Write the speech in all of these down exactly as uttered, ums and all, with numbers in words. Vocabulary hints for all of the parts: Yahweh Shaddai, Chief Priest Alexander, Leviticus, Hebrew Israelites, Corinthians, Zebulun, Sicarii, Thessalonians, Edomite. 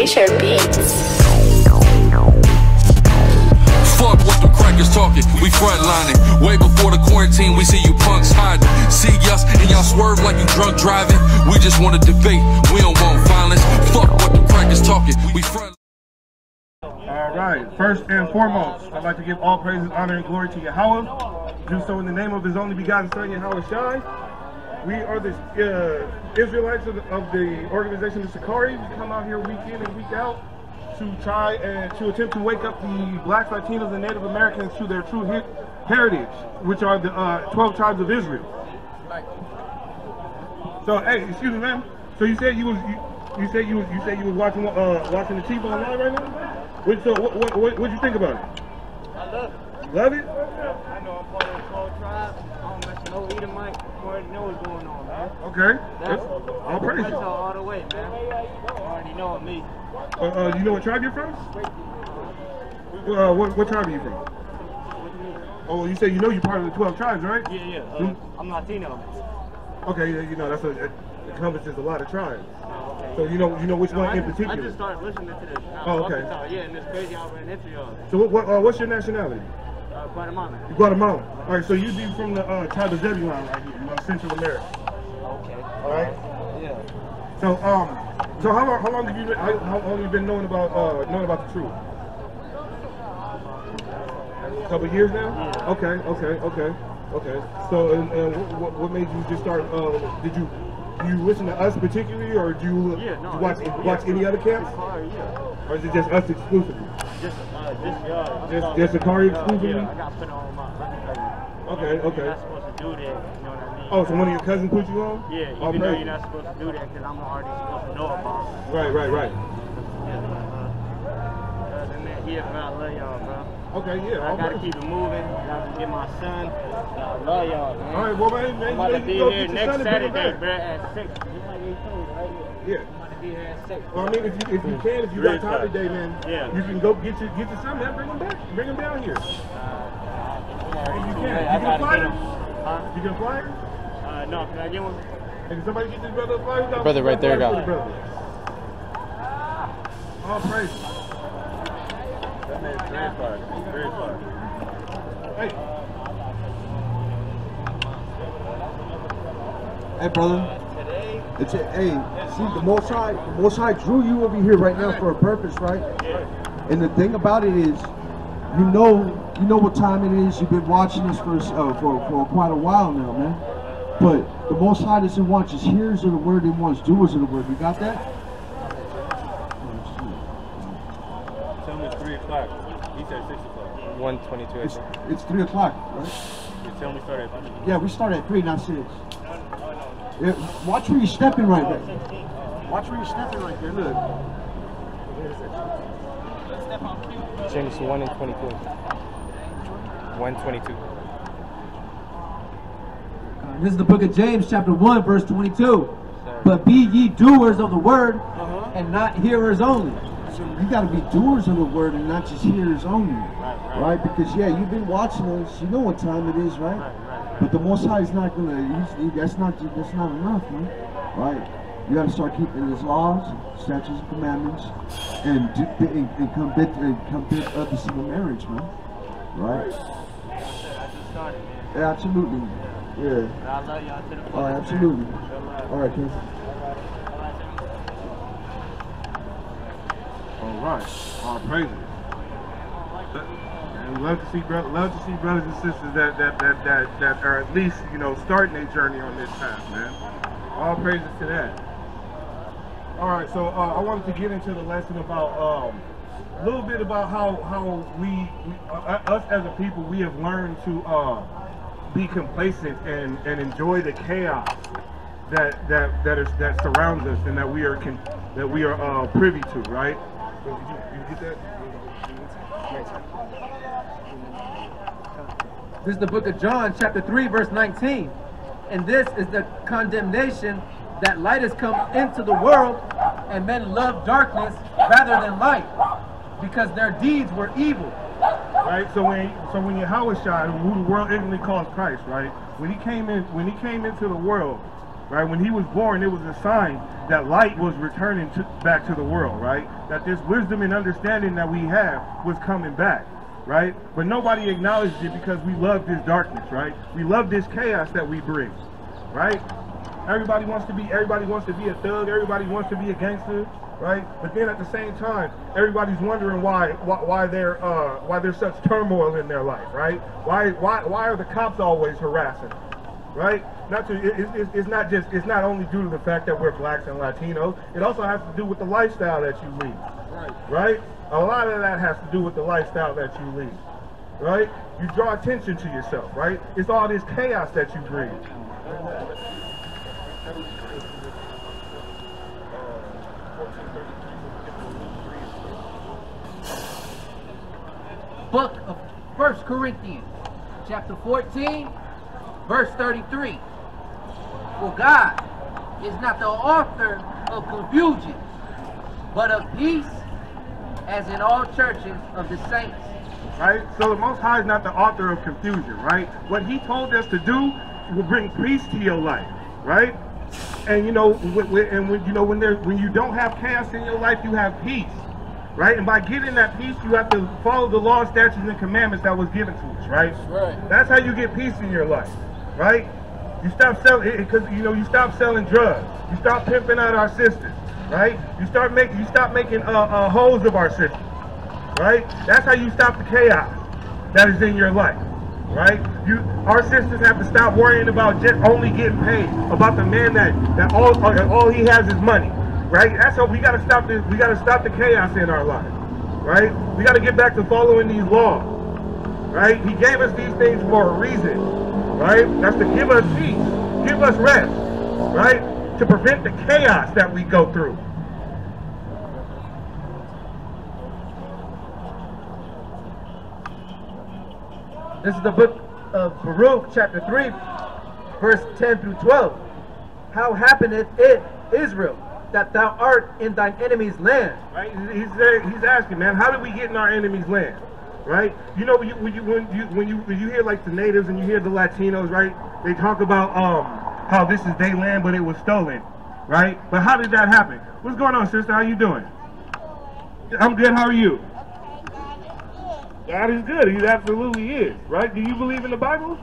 Glacier Beats. Fuck what them crackers talking, we frontlining. Way before the quarantine, we see you punks hiding. See us and y'all swerve like you drunk driving. We just want to debate, we don't want violence. Fuck what them crackers talking, we front. Alright, first and foremost, I'd like to give all praises, honor, and glory to Yahweh. Do so in the name of his only begotten son, Yahweh Shaddai. We are the uh, Israelites of the, of the organization of Sicarii. We come out here week in and week out to try and to attempt to wake up the blacks, Latinos, and Native Americans to their true heritage, which are the uh, twelve tribes of Israel. So, hey, excuse me, ma'am. So you said you was you, you said you was you said you was watching uh, watching the Chief online right now. What, so what what what what'd you think about it? I love it. Love it? I know I'm part of the twelve tribes. No Edomite, you already know what's going on, man. Okay. That's all praise. That's all the way, man. You already know it, me. Uh, uh, you know what tribe you're from? Uh, what, what tribe are you from? What do you mean? Oh, you say you know you're part of the twelve tribes, right? Yeah, yeah. Uh, hmm? I'm Latino. Okay, you know, that's a, it encompasses a lot of tribes. Okay. So you know you know which no, one I in just, particular? I just started listening to this. Oh, okay. Yeah, and it's crazy how I ran into y'all. So what, what, uh, what's your nationality? Uh, Guatemala. Guatemala. All right, so you'd be from the uh, tribe of Zebulun right here, you know, Central America. Okay. All right. Yeah. So um, so how long how long have you been, how, how long have you been knowing about uh knowing about the truth? A couple of years now. Yeah. Okay. Okay. Okay. Okay. So and, and what what made you just start? Uh, did you you listen to us particularly, or do you, yeah, no, do you watch yeah, watch yeah, any other camps? Far, yeah. Or is it just us exclusively? Just uh, just y'all. Just, just Sicarii exclusively? Yeah, I got put on my cousin. Okay, okay. You're not supposed to do that, you know what I mean? Oh, so one of your cousins put you on? Yeah, even oh, though you're not supposed to do that because I'm already supposed to know about it. Right, right, right. Yeah, other than that, yeah, man, I love y'all, bro. Okay, yeah. I gotta keep it moving. I gotta get my son. I love y'all, man. All right, well, man, man, I'm about to be here next Saturday, bro, at six. You might get told right here. Yeah. Well, I mean, if you if you can, if you got time today, man, yeah. you can go get your get your son, man, bring him back, bring him down here. Uh, if you can, you can fly him. Huh? You can fly him? Uh, no, can I get one? Hey, can somebody get this brother a flyer? Brother, brother right there, got it. All praise. That man's very far, very far. Hey. Hey, brother. It's a, hey, see, the Most High, the Most High drew you over here right now for a purpose, right? Yeah. And the thing about it is, you know, you know what time it is. You've been watching this for uh, for, for quite a while now, man. But the Most High doesn't want just hearers of the word; he wants doers of the word. You got that? Tell me it's three o'clock. He said six o'clock. One twenty-two. It's, it's three o'clock, right? You tell me start at three. Yeah, we start at three, not six. Yeah, watch where you're stepping right there. Watch where you're stepping right there, look. James one and twenty-two. one twenty-two. This is the book of James, chapter one, verse twenty-two. But be ye doers of the word, uh-huh. and not hearers only. So you got to be doers of the word and not just hearers only. Right, right. right? Because, yeah, you've been watching us. You know what time it is, right? right, right. But the Most High is not gonna. He's, he, that's not. That's not enough, man. Right? You gotta start keeping his laws, statutes, and commandments, and and, and commit and commit other civil marriage, man. Right? Like I said, I just started, man. Yeah, absolutely. Yeah. I love y'all to the point. Oh, absolutely. All right, Ken. All right. All praises. Love to see brother, love to see brothers and sisters that that that that that are at least you know starting their journey on this path, man. All praises to that. All right, so uh, I wanted to get into the lesson about um, a little bit about how how we, we uh, us as a people we have learned to uh, be complacent and and enjoy the chaos that that that is that surrounds us and that we are con that we are uh, privy to, right? So did you, did you get that? This is the book of John, chapter three, verse nineteen. And this is the condemnation, that light has come into the world, and men love darkness rather than light, because their deeds were evil. Right. So when so when Yahweh Shai, who the world ignorantly calls Christ, right? When he came in, when he came into the world, right? When he was born, it was a sign that light was returning to, back to the world, right? That this wisdom and understanding that we have was coming back, right? But nobody acknowledged it because we love this darkness, right? We love this chaos that we bring, right? Everybody wants to be, everybody wants to be a thug, everybody wants to be a gangster, right? But then at the same time, everybody's wondering why why, why they're uh, why there's such turmoil in their life, right? Why why why are the cops always harassing, right? Not to it, it, it's not just it's not only due to the fact that we're blacks and Latinos. It also has to do with the lifestyle that you lead, right? Right? A lot of that has to do with the lifestyle that you lead, right? You draw attention to yourself, right? It's all this chaos that you bring. Book of First Corinthians, chapter fourteen, verse thirty-three. For God is not the author of confusion, but of peace, as in all churches of the saints. Right? So the Most High is not the author of confusion, right? What he told us to do will bring peace to your life, right? And you know, and when you know when there when you don't have chaos in your life, you have peace. Right? And by getting that peace, you have to follow the law, statutes, and commandments that was given to us, right? That's right. That's how you get peace in your life, right? You stop selling, because, you know, you stop selling drugs. You stop pimping out our sisters, right? You start making, you stop making uh, uh, holes of our sisters, right? That's how you stop the chaos that is in your life, right? You, our sisters have to stop worrying about just only getting paid, about the man that, that all, uh, all he has is money. Right? That's how we gotta stop this. We gotta stop the chaos in our lives. Right? We gotta get back to following these laws. Right? He gave us these things for a reason. Right? That's to give us peace, give us rest. Right? To prevent the chaos that we go through. This is the book of Baruch, chapter three, verse ten through twelve. How happeneth it, Israel, that thou art in thine enemy's land? Right? He's, he's asking, man, how did we get in our enemy's land? Right? You know, when you when you when you when you, when you hear like the natives and you hear the Latinos, right? They talk about um how this is their land, but it was stolen, right? But how did that happen? What's going on, sister? How you doing? I'm good. How are you? Okay, God is good. God is good. He absolutely is, right? Do you believe in the Bible?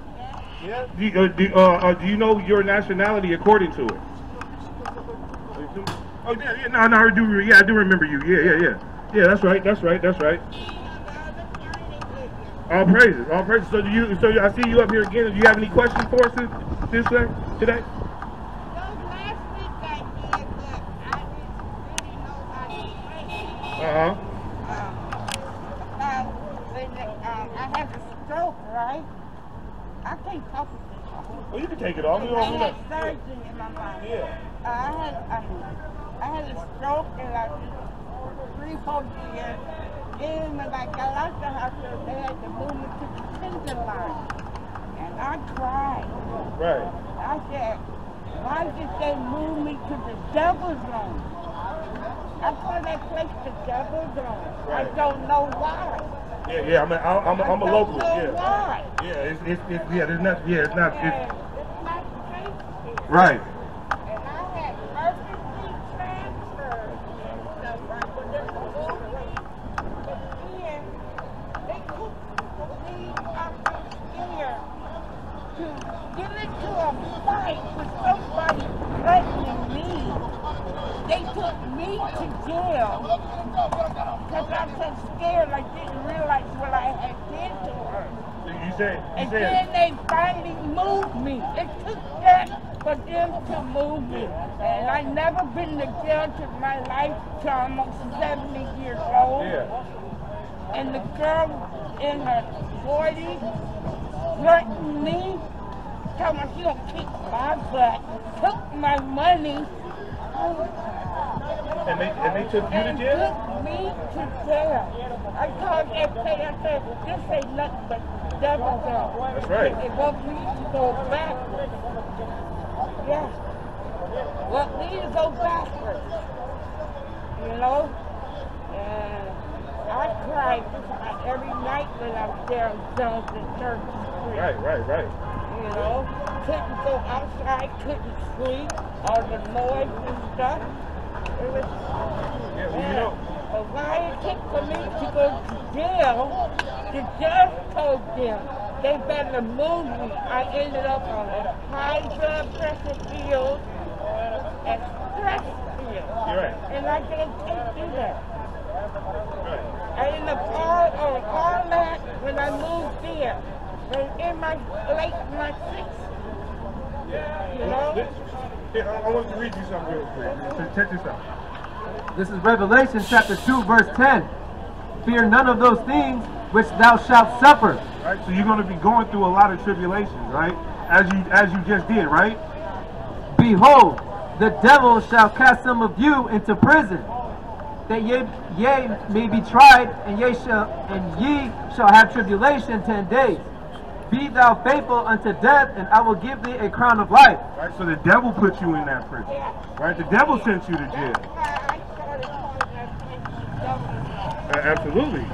Yeah. Yeah. Do, uh, do, uh, uh, do you know your nationality according to it? Oh yeah, yeah, no, no, I do, yeah, I do remember you. Yeah, yeah, yeah, yeah. That's right, that's right, that's right. All praises, all praises. So do you? So I see you up here again. Do you have any questions for us this day, today? Uh huh. I have a stroke, right? I can't talk with people. Well, you can take it off. I had surgery in my mind. Yeah. I had, um, I had a stroke in like three, four years. Then when I got out of the hospital, they had to move me to the tender line. And I cried. Right. I said, why did they move me to the double zone? I call that place the double zone. Right. I don't know why. Yeah, yeah, I'm a, I'm a, I'm a I local. Don't know yeah. Why. Yeah, it's, it's, it's, yeah, there's nothing, yeah, it's not, it's, yeah, it's not crazy. Right. And then they finally moved me. It took that for them to move me. And I've never been to jail to my life till I'm almost seventy years old. Yeah. And the girl in her forties threatened me, told me she don't kick my butt, took my money. And they, and they took you and to jail? Took me to jail. I called F A. I said, this ain't nothing but double zone. That's right. It wants me to go backwards. Yeah. Want me to go backwards. You know? And I cried every night when I was there on Jones and Church Street. Right, right, right. you know. Couldn't go outside, couldn't sleep, all the noise and stuff. It was yeah, well, you know. a riot kick for me to go to jail. The judge told them they better move me. I ended up on a high blood pressure field and stress field. Right. And I didn't take through that. Right. I ended up all on all that when I moved there. And in my late my sixties. Yeah. You know? Here, I want to read you something real quick. Check this out. This is Revelation chapter two, verse ten. Fear none of those things which thou shalt suffer. Right? So you're going to be going through a lot of tribulations, right? As you as you just did, right? Behold, the devil shall cast some of you into prison, that ye, ye may be tried, and ye shall and ye shall have tribulation ten days. Be thou faithful unto death, and I will give thee a crown of life. Right, so the devil put you in that prison. Right, the devil sent you to jail. Uh, absolutely.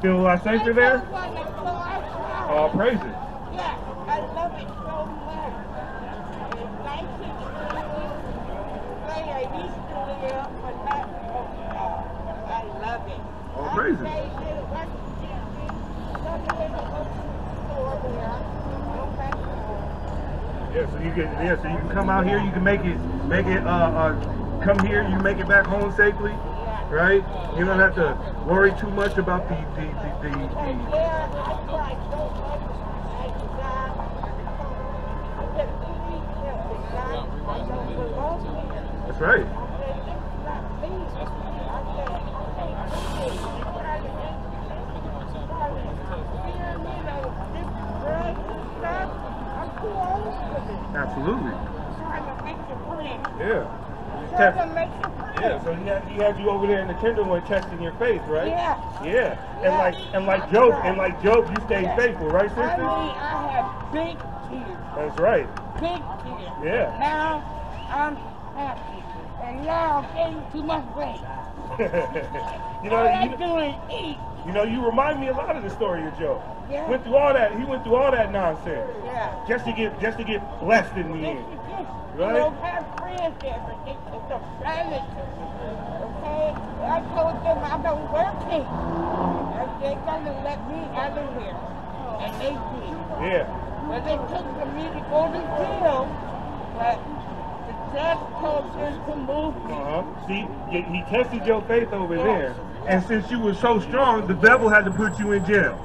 Feel a lot safer there? Oh, praise it. Yeah, so you can yeah, so you can come out here, you can make it make it uh, uh come here, you make it back home safely, right? You don't have to worry too much about the the the, the, the That's right. Absolutely. Yeah. Test. Yeah. So he had, he had you over there in the tenderloin testing your faith, right? Yeah. Yeah. And yeah. like and like Job and like Job, you stayed yeah. faithful, right, sister? I mean, I had big tears. That's right. Big tears. Yeah. Now I'm happy, and now I'm getting to my weight. you know, all I you, do is eat. You know, you remind me a lot of the story of Job. Yeah. Went through all that. He went through all that nonsense. Yeah. Just to get, just to get blessed in the end. Yes, yes. Right? You don't have friends there, but they took the planet. Okay. I told them I don't work here. And they're gonna let me out of here, and they did. Yeah. Well, they took for me to go to jail, but the judge told them to move me. Uh huh. See, he tested your faith over yes. there, and since you were so strong, the devil had to put you in jail.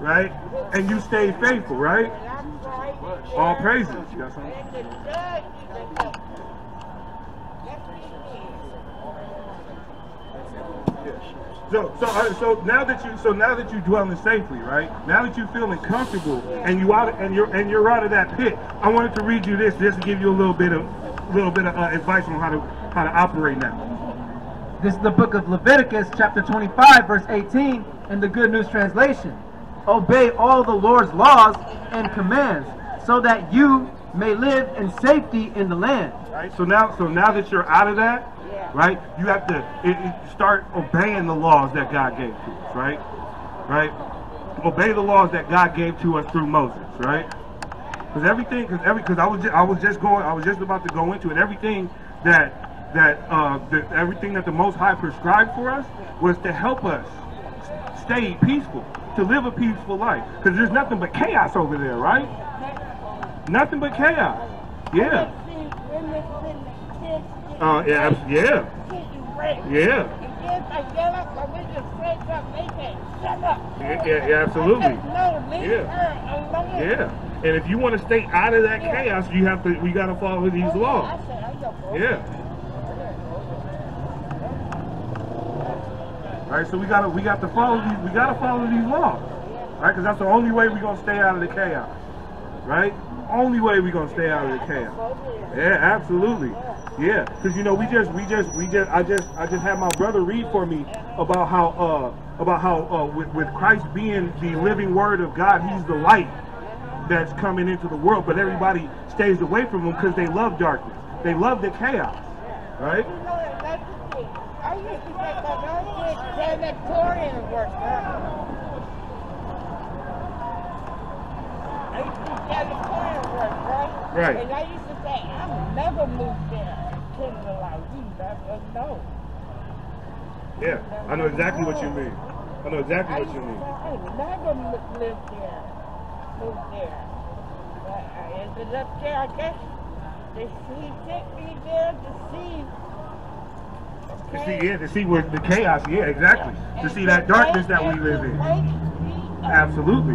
Right? And you stayed faithful, right? All praises. You got something? So, so, uh, so now that you, so now that you dwelling safely, right? Now that you're feeling comfortable and you out, and you're and you're out of that pit, I wanted to read you this, just to give you a little bit of, little bit of uh, advice on how to, how to operate now. This is the book of Leviticus, chapter twenty-five, verse eighteen, in the Good News Translation. Obey all the Lord's laws and commands, so that you may live in safety in the land. Right. So now, so now that you're out of that, yeah. right? You have to it, it start obeying the laws that God gave to us, right? Right. Obey the laws that God gave to us through Moses, right? Because everything, because every, because I was, just, I was just going, I was just about to go into it. Everything that that uh, the, everything that the Most High prescribed for us was to help us stay peaceful. To live a peaceful life, because there's nothing but chaos over there, right? Nothing but chaos. Yeah. Uh, yeah. Yeah. Yeah. Yeah. Absolutely. Yeah. Yeah. And if you want to stay out of that chaos, you have to. We gotta follow these laws. Yeah. Right, so we gotta we got to follow these we gotta follow these laws, right? Because that's the only way we're gonna stay out of the chaos, right? Only way we're gonna stay out of the chaos. Yeah, absolutely. Yeah, because you know we just we just we just I just I just had my brother read for me about how uh about how uh with, with Christ being the living Word of God, He's the light that's coming into the world, but everybody stays away from Him because they love darkness, they love the chaos. Right? I used to make my own big crematorium work. I used to do crematorium work, right? Right. And I used to say, I'll never move there. Kids are like, you never know. Yeah, never I know exactly know. what you mean. I know exactly I what you mean. I never live there, move there. But I ended up there, I guess. They see, take me there to see. To see, yeah, to see where the chaos, yeah, exactly. Yeah. To see that darkness that we live in. Absolutely.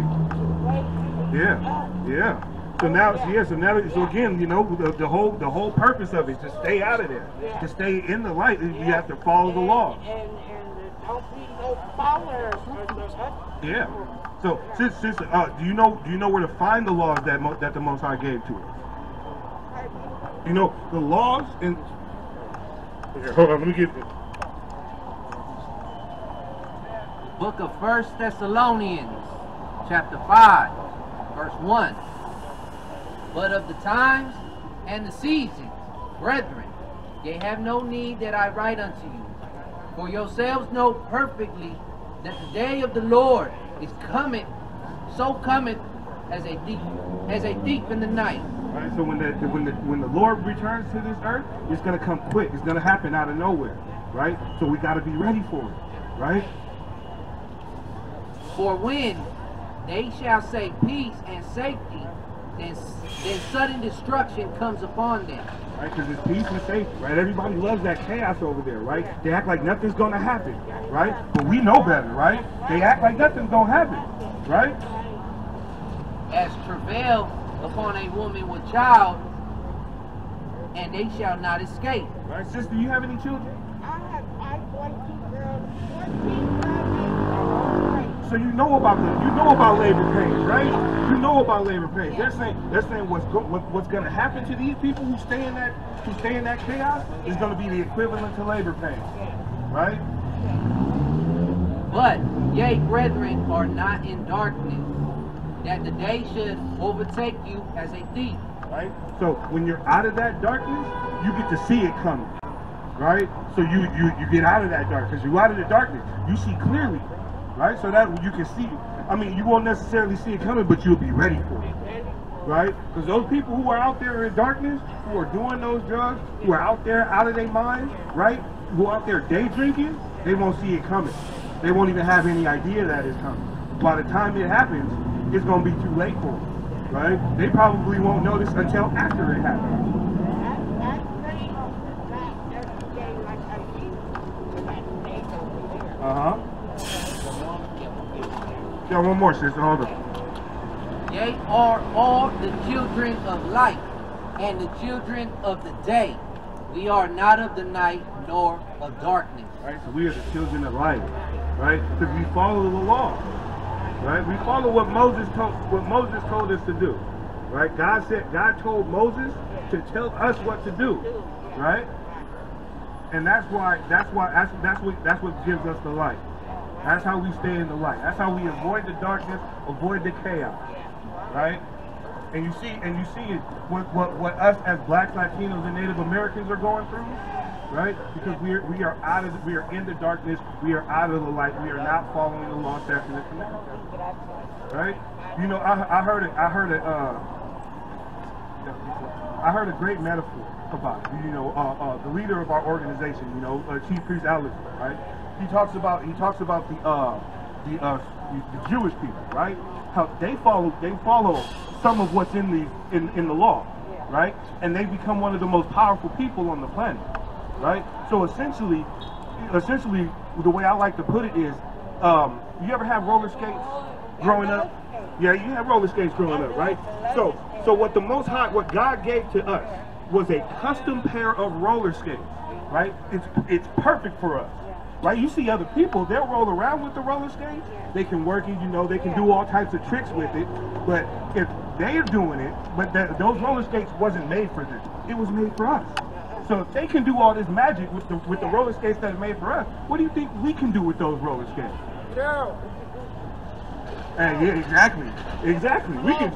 Yeah, yeah. So now, yeah. yeah, so now, so again, you know, the, the whole, the whole purpose of it, to stay out of there, yeah. to stay in the light. Yeah. You have to follow and, the law. And, and don't be no followers. Yeah. So, yeah. since, since, uh, do you know, do you know where to find the laws that mo that the Most High gave to us? You know, the laws and. Here, hold on, let me get this. Book of First Thessalonians, chapter five, verse one. But of the times and the seasons, brethren, ye have no need that I write unto you. For yourselves know perfectly that the day of the Lord is coming, so cometh as a thief, as a thief in the night. Right, so when the when the when the Lord returns to this earth, it's gonna come quick. It's gonna happen out of nowhere, right? So we gotta be ready for it, right? For when they shall say peace and safety, then then sudden destruction comes upon them. Right, because it's peace and safety, right? Everybody loves that chaos over there, right? They act like nothing's gonna happen, right? But we know better, right? They act like nothing's gonna happen, right? As travail upon a woman with child, and they shall not escape. Right, sister, you have any children? I have, I have fourteen girls, fourteen girls. So you know about the, you know about labor pains, right? You know about labor pains. Yeah. They're saying, they're saying what's go, what, what's going to happen to these people who stay in that, who stay in that chaos yeah. is going to be the equivalent to labor pains, yeah. right? Yeah. But yea, brethren, are not in darkness, that the day should overtake you as a thief. Right? So when you're out of that darkness, you get to see it coming. Right? So you you, you get out of that darkness. You're out of the darkness. You see clearly. Right? So that you can see. I mean, you won't necessarily see it coming, but you'll be ready for it. Right? Because those people who are out there in darkness, who are doing those drugs, who are out there out of their mind, right? Who are out there day drinking, they won't see it coming. They won't even have any idea that it's coming. By the time it happens, it's going to be too late for them, right? They probably won't notice until after it happens. I, I pray not every day like I used to, like they go there. Uh-huh. Yeah, one more, sister. Hold on. They are all the children of light and the children of the day. We are not of the night nor of darkness. Right, so we are the children of light, right? Because we follow the law. Right, we follow what Moses told what Moses told us to do. Right, God said God told Moses to tell us what to do. Right, and that's why that's why that's that's what that's what gives us the light. That's how we stay in the light. That's how we avoid the darkness, avoid the chaos. Right, and you see and you see it what what what us as Blacks, Latinos, and Native Americans are going through. Right? Because we are, we are out of, we are in the darkness, we are out of the light, we are not following the law, statutes, and commandments. Right? You know, I, I heard it, I heard it, uh, I heard a great metaphor about it. You know, uh, uh, the leader of our organization, you know, uh, Chief Priest Alexander, right? He talks about, he talks about the, uh, the, uh, the Jewish people, right? How they follow, they follow some of what's in the, in, in the law, right? And they become one of the most powerful people on the planet. Right? So essentially, essentially, the way I like to put it is, um, you ever have roller skates growing up? Yeah, you have roller skates growing up, right? So, so what the Most High, what God gave to us was a custom pair of roller skates, right? It's, it's perfect for us, right? You see other people, they'll roll around with the roller skates. They can work it, you know, they can do all types of tricks with it, but if they're doing it, but that, those roller skates wasn't made for them. It was made for us. So if they can do all this magic with the with the roller skates that are made for us, what do you think we can do with those roller skates? No. And yeah, exactly, exactly. We can,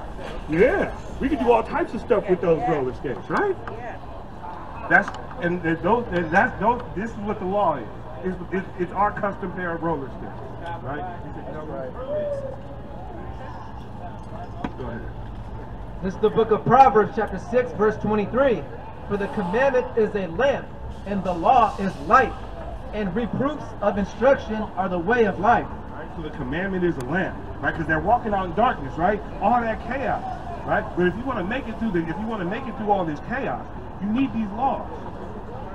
yeah, we can do all types of stuff with those roller skates, right? Yeah. That's And those, and that's those, this is what the law is. It's, it's, it's our custom pair of roller skates, right? That's right. Go ahead. This is the book of Proverbs, chapter six, verse twenty-three. For the commandment is a lamp, and the law is light, and reproofs of instruction are the way of life. Right, so the commandment is a lamp, right? Because they're walking out in darkness, right? All that chaos, right? But if you want to make it through the, if you want to make it through all this chaos, you need these laws.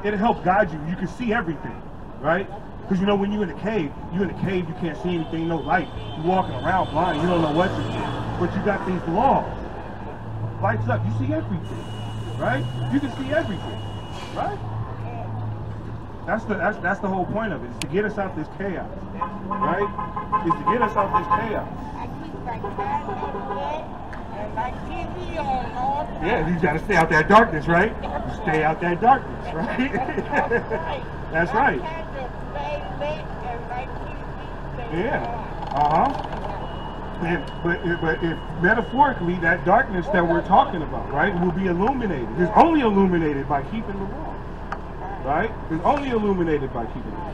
It'll help guide you. You can see everything, right? Because you know when you're in a cave, you're in a cave, you can't see anything, no light. You're walking around blind, you don't know what to do. But you got these laws. Lights up, you see everything, right? You can see everything, right? That's the that's that's the whole point of it, is to get us out this chaos, right? Is to get us out this chaos. I keep my bed and my T V on all the time. Yeah, you gotta stay out that darkness, right? You stay out that darkness, right? That's right. Yeah. Uh huh. And, but, but if metaphorically, that darkness that we're talking about, right, will be illuminated. It's only illuminated by keeping the law, right? It's only illuminated by keeping the law.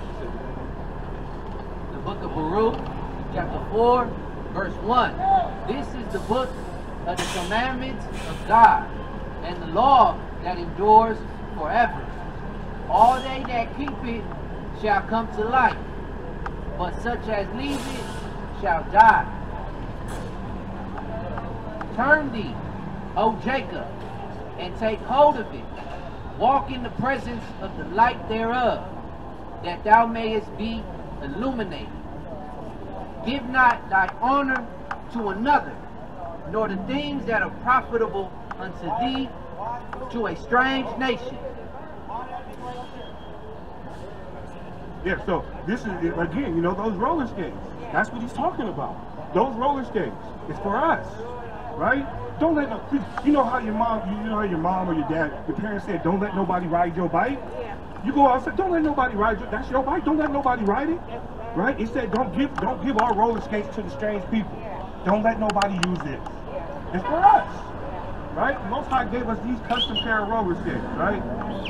The book of Baruch, chapter four, verse one. This is the book of the commandments of God, and the law that endures forever. All they that keep it shall come to life, but such as leave it shall die. Turn thee, O Jacob, and take hold of it. Walk in the presence of the light thereof, that thou mayest be illuminated. Give not thy honor to another, nor the things that are profitable unto thee to a strange nation. Yeah, so this is, again, you know, those roller skates. That's what he's talking about. Those roller skates. It's for us. Right? Don't let no, you know how your mom, you know how your mom or your dad, your parents said, don't let nobody ride your bike. Yeah. You go outside, don't let nobody ride your, that's your bike. Don't let nobody ride it. Yes, right? He said, don't give, don't give our roller skates to the strange people. Yeah. Don't let nobody use it. Yeah. It's for us, yeah. Right? Most High gave us these custom pair of roller skates, right?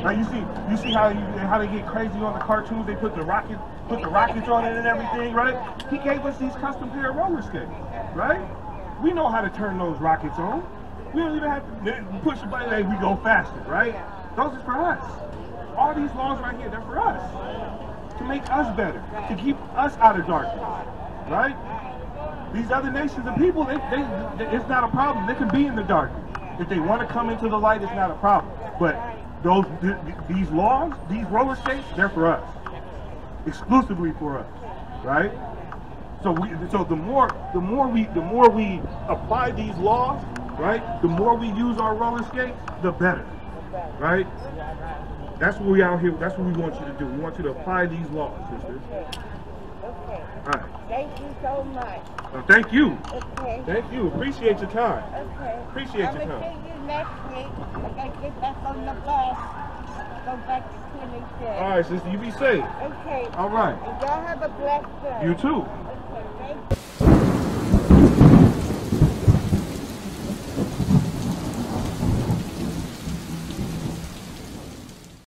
Now you see, you see how you, how they get crazy on the cartoons. They put the rocket, put the rockets on it and everything, right? He gave us these custom pair of roller skates, right? We know how to turn those rockets on. We don't even have to push the button, hey, we go faster, right? Those are for us. All these laws right here, they're for us. To make us better, to keep us out of darkness, right? These other nations of people, they, they, they, it's not a problem. They can be in the darkness. If they want to come into the light, it's not a problem. But those, th these laws, these roller skates, they're for us. Exclusively for us, right? So we, so the more, the more we, the more we apply these laws, right? The more we use our roller skates, the better, right? That's what we out here. That's what we want you to do. We want you to apply these laws, sisters. Okay. Okay. All right. Thank you so much. Well, thank you. Okay. Thank you. Appreciate your time. Okay. Appreciate I'm your time. I'm gonna see you next week. I gotta get back on the bus. Go back to twenty-six. All right, sister. You be safe. Okay. All right. And y'all have a blessed day. You too. Okay. Thank you.